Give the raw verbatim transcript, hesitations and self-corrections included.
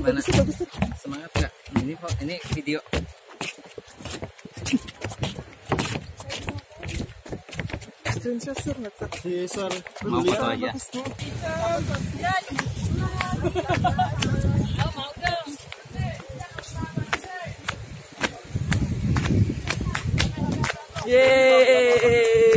Bagus sih, bagus sih. Semangat nggak? Ini ini video. Screenshot sih nggak sih? Iya sir. Mau foto aja. Yeay.